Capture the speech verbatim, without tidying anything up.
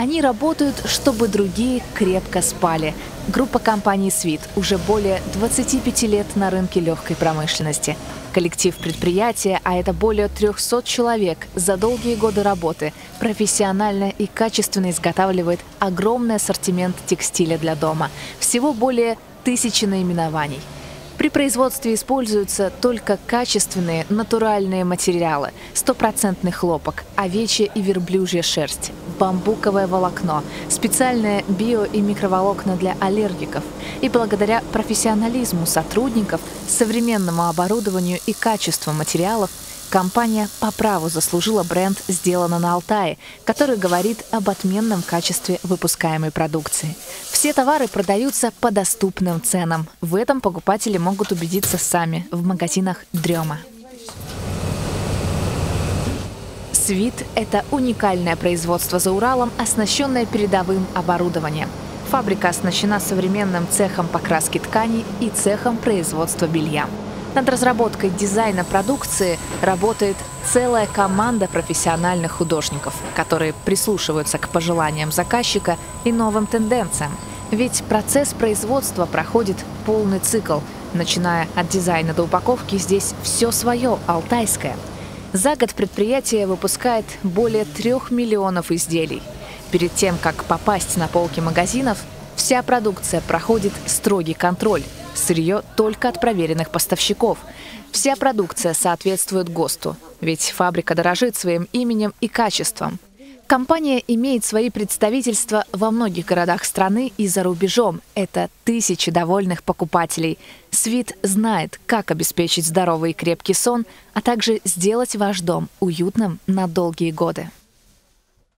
Они работают, чтобы другие крепко спали. Группа компании «Свит» уже более двадцати пяти лет на рынке легкой промышленности. Коллектив предприятия, а это более трёхсот человек, за долгие годы работы профессионально и качественно изготавливает огромный ассортимент текстиля для дома. Всего более тысячи наименований. При производстве используются только качественные натуральные материалы, стопроцентный хлопок, овечья и верблюжья шерсть, бамбуковое волокно, специальные био- и микроволокна для аллергиков. И благодаря профессионализму сотрудников, современному оборудованию и качеству материалов, компания по праву заслужила бренд «Сделано на Алтае», который говорит об отменном качестве выпускаемой продукции. Все товары продаются по доступным ценам. В этом покупатели могут убедиться сами в магазинах «Дрёма». «Свит» — это уникальное производство за Уралом, оснащенное передовым оборудованием. Фабрика оснащена современным цехом покраски тканей и цехом производства белья. Над разработкой дизайна продукции работает целая команда профессиональных художников, которые прислушиваются к пожеланиям заказчика и новым тенденциям. Ведь процесс производства проходит полный цикл. Начиная от дизайна до упаковки, здесь все свое, алтайское. За год предприятие выпускает более трех миллионов изделий. Перед тем, как попасть на полки магазинов, вся продукция проходит строгий контроль. Сырье только от проверенных поставщиков. Вся продукция соответствует ГОСТу, ведь фабрика дорожит своим именем и качеством. Компания имеет свои представительства во многих городах страны и за рубежом. Это тысячи довольных покупателей. «Свит» знает, как обеспечить здоровый и крепкий сон, а также сделать ваш дом уютным на долгие годы.